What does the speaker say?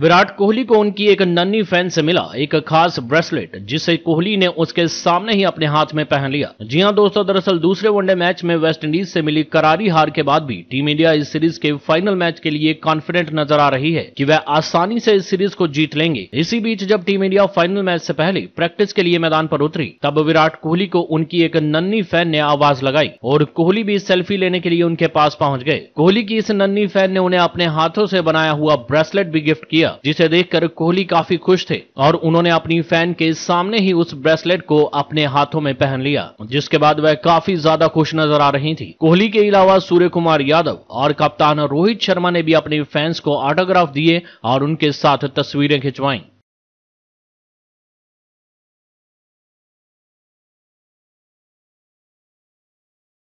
विराट कोहली को उनकी एक नन्ही फैन से मिला एक खास ब्रेसलेट, जिसे कोहली ने उसके सामने ही अपने हाथ में पहन लिया। जी हां दोस्तों, दरअसल दूसरे वनडे मैच में वेस्ट इंडीज से मिली करारी हार के बाद भी टीम इंडिया इस सीरीज के फाइनल मैच के लिए कॉन्फिडेंट नजर आ रही है कि वह आसानी से इस सीरीज को जीत लेंगे। इसी बीच जब टीम इंडिया फाइनल मैच से पहले प्रैक्टिस के लिए मैदान पर उतरी, तब विराट कोहली को उनकी एक नन्ही फैन ने आवाज लगाई और कोहली भी सेल्फी लेने के लिए उनके पास पहुँच गए। कोहली की इस नन्ही फैन ने उन्हें अपने हाथों से बनाया हुआ ब्रेसलेट भी गिफ्ट किया, जिसे देखकर कोहली काफी खुश थे और उन्होंने अपनी फैन के सामने ही उस ब्रेसलेट को अपने हाथों में पहन लिया, जिसके बाद वह काफी ज्यादा खुश नजर आ रही थी। कोहली के अलावा सूर्यकुमार यादव और कप्तान रोहित शर्मा ने भी अपने फैंस को ऑटोग्राफ दिए और उनके साथ तस्वीरें खिंचवाईं।